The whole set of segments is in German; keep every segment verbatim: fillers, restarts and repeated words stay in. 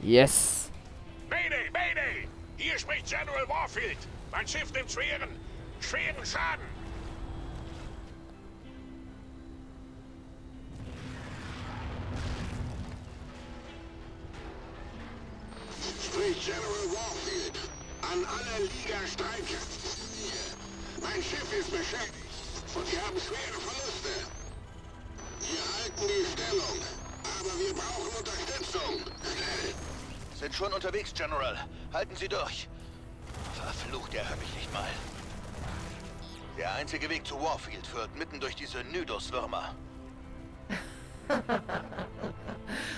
Yes. Mayday, Mayday! Hier spricht General Warfield. Mein Schiff nimmt schweren, schweren Schaden. Spricht General Warfield an aller Liga-Streitkräfte. Mein Schiff ist beschädigt und wir haben schwere Verluste. Wir halten die Stellung, aber wir brauchen Unterstützung. Sind schon unterwegs, General. Halten Sie durch. Verflucht, er hört mich nicht mal. Der einzige Weg zu Warfield führt mitten durch diese Nydus-Würmer.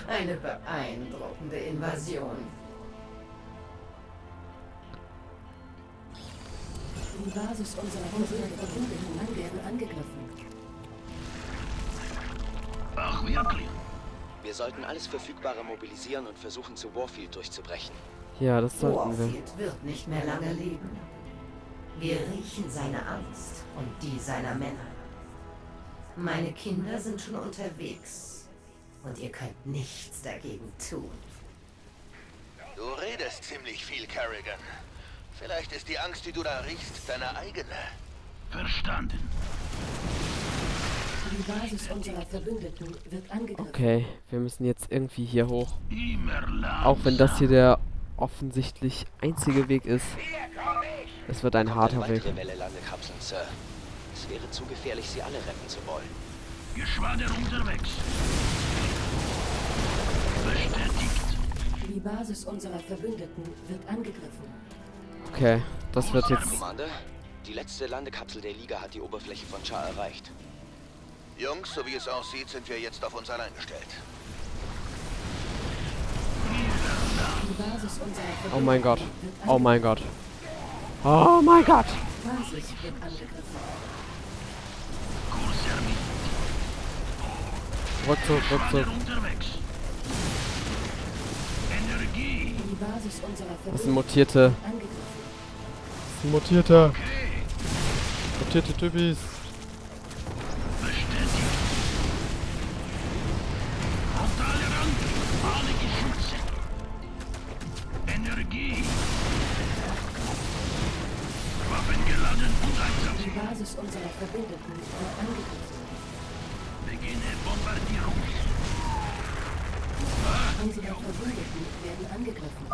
Eine beeindruckende Invasion. Die Basis unserer Verbündeten werden angegriffen. Ach, wirklich? Wir sollten alles Verfügbare mobilisieren und versuchen, zu Warfield durchzubrechen. Ja, das sollten wir. Warfield wird nicht mehr lange leben. Wir riechen seine Angst und die seiner Männer. Meine Kinder sind schon unterwegs und ihr könnt nichts dagegen tun. Du redest ziemlich viel, Carrigan. Vielleicht ist die Angst, die du da riechst, deine eigene. Verstanden. Die Basis unserer Verbündeten wird angegriffen. Okay, wir müssen jetzt irgendwie hier hoch. Auch wenn das hier der offensichtlich einzige Weg ist. Es wird ein harter Weg. Welle lange kapseln, Sir. Es wäre zu gefährlich, sie alle retten zu wollen. Geschwader unterwegs. Bestätigt. Die Basis unserer Verbündeten wird angegriffen. Okay, das wird jetzt... Kommande, die letzte Landekapsel der Liga hat die Oberfläche von Char erreicht. Jungs, so wie es aussieht, sind wir jetzt auf uns allein gestellt. Oh mein Gott. Oh mein Gott. Oh mein Gott. Rückzug, Rückzug. Das sind mutierte. Das sind mutierte. Mutierte Typis. Unserer Verbündeten wird angegriffen. Beginne Bombardierung. Unsere Verbündeten werden angegriffen.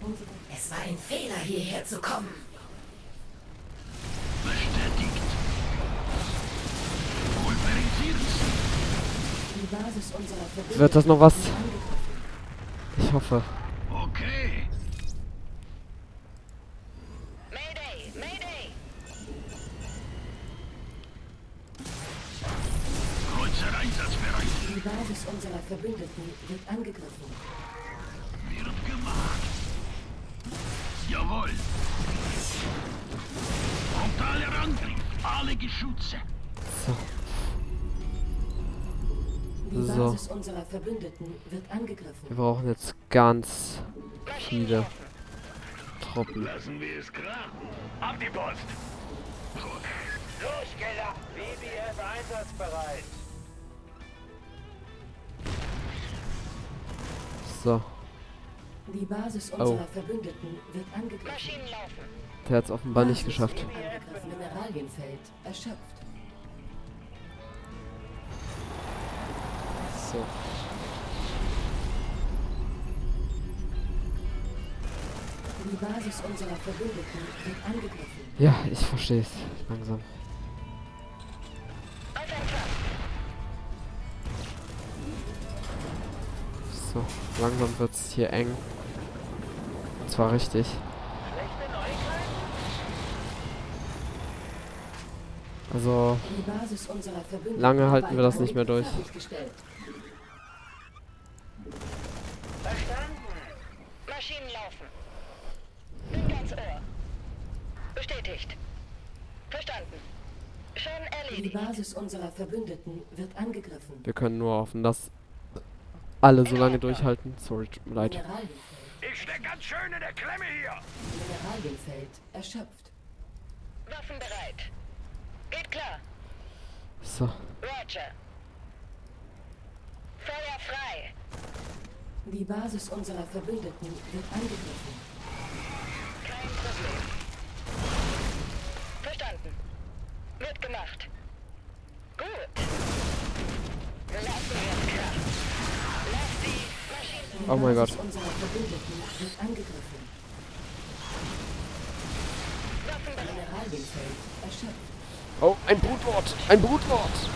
Unsere es war ein Fehler, hierher zu kommen. Bestätigt. Pulverisieren Sie. Die Basis unserer Verbündeten wird das noch was? Ich hoffe. Okay. Mayday, Mayday. Die Basis unserer Verbündeten wird angegriffen. Wird gemacht. Jawohl. Frontaler Angriff. Alle Geschütze. So. Die Basis so. unserer Verbündeten wird angegriffen. Wir brauchen jetzt ganz viele Truppen. Lassen wir es krachen. Ab die Post. Losgeller. B B F einsatzbereit. So. Die Basis unserer oh. Verbündeten wird angegriffen. Der hat es offenbar Basis nicht geschafft. Mineralienfeld erschöpft. So. Die Basis unserer Verbündeten wird angegriffen. Ja, ich verstehe es langsam. So, langsam wird es hier eng. Und zwar richtig. Also, lange halten wir das nicht mehr durch. Verstanden. Maschinen laufen. Bin ganz irre. Bestätigt. Verstanden. Schon erledigt. Die Basis unserer Verbündeten wird angegriffen. Wir können nur hoffen, dass alle so lange durchhalten. Sorry, tut mir leid. Ich steck ganz schön in der Klemme hier. Mineralienfeld erschöpft. Waffen bereit. Geht klar. So. Roger. Feuer frei. Die Basis unserer Verbündeten wird angegriffen. Kein Problem. Verstanden. Wird gemacht. Gut. Lassen wir Kraft. Lass die Maschinen. Oh mein Gott. Die Basis unserer Verbündeten wird angegriffen. Mineralienfeld erschöpft. Oh, ein Brutwort. Ein Brutwort.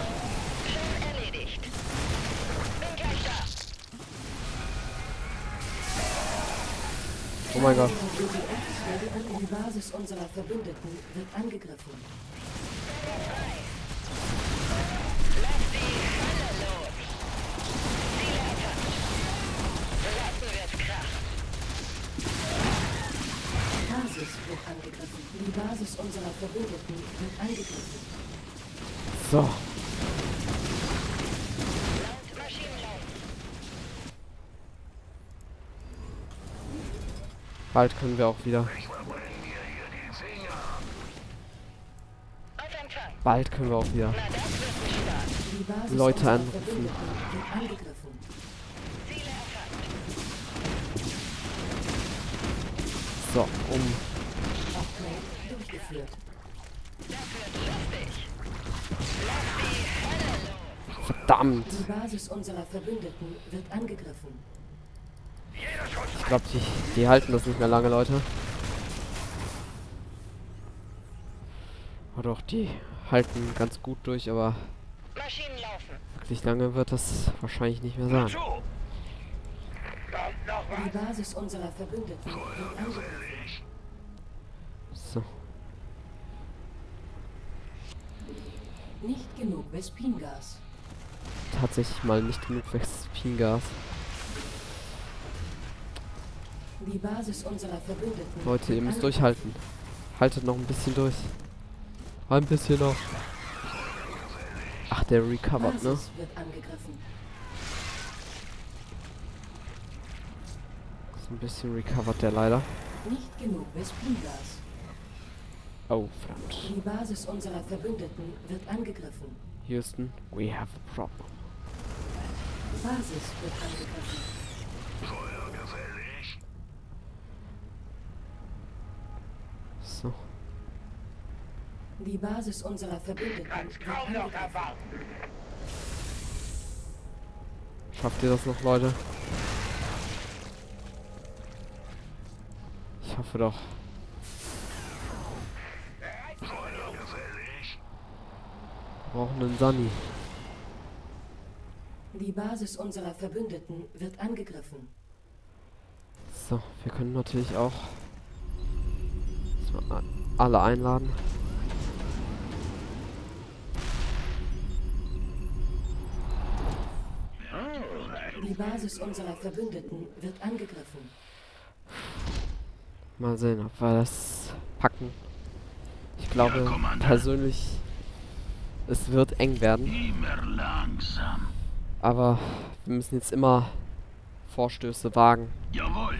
Oh mein Gott. Die Basis unserer Verbündeten wird angegriffen. Basisbruch angegriffen. Die Basis unserer Verbündeten wird angegriffen. So. Bald können wir auch wieder. Bald können wir auch wieder Leute anrufen. So, um. Verdammt! Die Basis unserer Verbündeten wird angegriffen. Ich glaube, die, die halten das nicht mehr lange, Leute. Oh doch, die halten ganz gut durch, aber wirklich lange wird das wahrscheinlich nicht mehr sein. Die Basis unserer Verbündeten wird angegriffen. So. Nicht genug Vespingas. Tatsächlich mal nicht genug Vespingas. Die Basis unserer Verbündeten. Leute, ihr müsst durchhalten. Haltet noch ein bisschen durch. Ein bisschen noch. Ach, der recovert, ne? So ein bisschen recovert der leider. Nicht genug Vespingas. Oh, verdammt. Die Basis unserer Verbündeten wird angegriffen. Houston, we have a problem. Basis wird angegriffen. Die Basis unserer Verbündeten. Schafft ihr das noch, Leute? Ich hoffe doch. Wir brauchen einen Sunny. Die Basis unserer Verbündeten wird angegriffen. So, wir können natürlich auch alle einladen. Die Basis unserer Verbündeten wird angegriffen. Mal sehen, ob wir das packen. Ich glaube ja, persönlich, es wird eng werden. Immer langsam. Aber wir müssen jetzt immer Vorstöße wagen. Jawohl.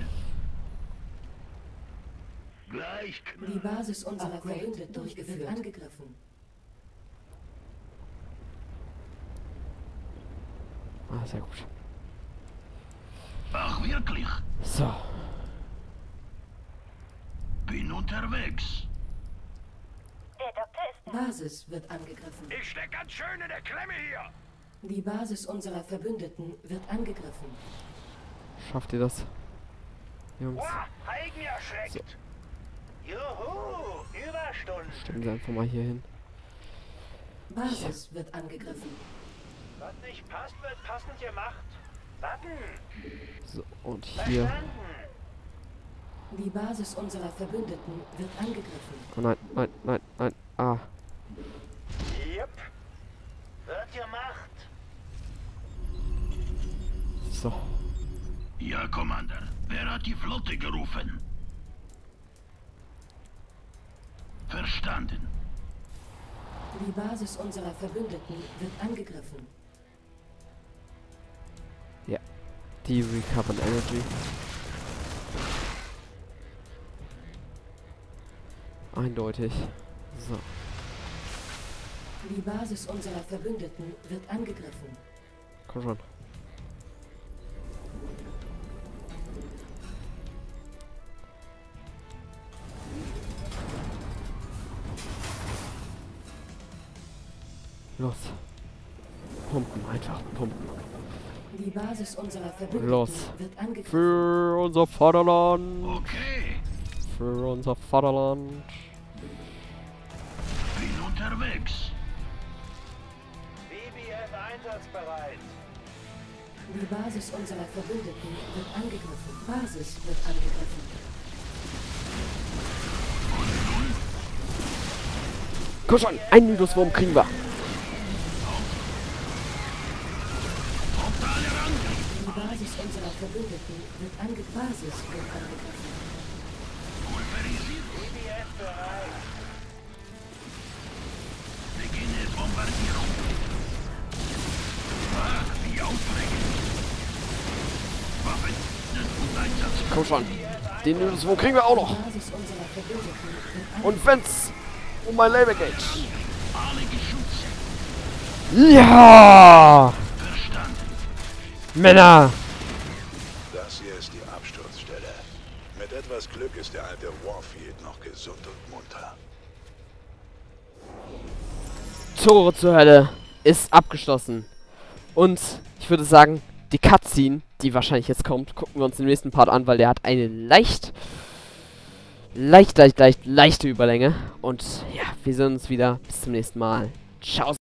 Die Basis unserer Verbündeten durchgeführt. Wird angegriffen. Ah, sehr gut. Ach, wirklich? So. Bin unterwegs. Der Doktor ist. Basis wird angegriffen. Ich steck ganz schön in der Klemme hier. Die Basis unserer Verbündeten wird angegriffen. Schafft ihr das? Jungs. Oh, Heigen erschreckt. So. Juhu, Überstunden. Stellen Sie einfach mal hier hin. Basis ja. wird angegriffen. Was nicht passt, wird passend gemacht. So, und hier. Die Basis unserer Verbündeten wird angegriffen. Oh nein, nein, nein, nein. Ah. Yep. Wird gemacht. So. Ja, Commander. Wer hat die Flotte gerufen? Verstanden. Die Basis unserer Verbündeten wird angegriffen. Ja, die Recovered Energy. Eindeutig. So. Die Basis unserer Verbündeten wird angegriffen. Komm schon. Los. Pumpen, einfach pumpen. Die Basis unserer Verbündeten Los. Wird angegriffen. Für unser Vaterland. Okay. Für unser Vaterland. Bin unterwegs. B B F einsatzbereit. Die Basis unserer Verbündeten wird angegriffen. Basis wird angegriffen. Komm schon, einen Nydus-Wurm kriegen wir. Die Basis unserer Verbündeten wird angegriffen. Basis wird angegriffen. B B F bereit. Beginne Bombardierung. Mach die Aufträge. Komm schon, den Nydus-Wurm kriegen wir auch noch. Und wenn's um mein Label geht. Ja! Männer! Das hier ist die Absturzstelle. Mit etwas Glück ist der alte Warfield noch gesund und munter. Tore zur Hölle ist abgeschlossen. Und ich würde sagen, die Cutscene, die wahrscheinlich jetzt kommt, gucken wir uns im nächsten Part an, weil der hat eine leicht, leicht, leicht, leicht, leichte Überlänge. Und ja, wir sehen uns wieder. Bis zum nächsten Mal. Ciao.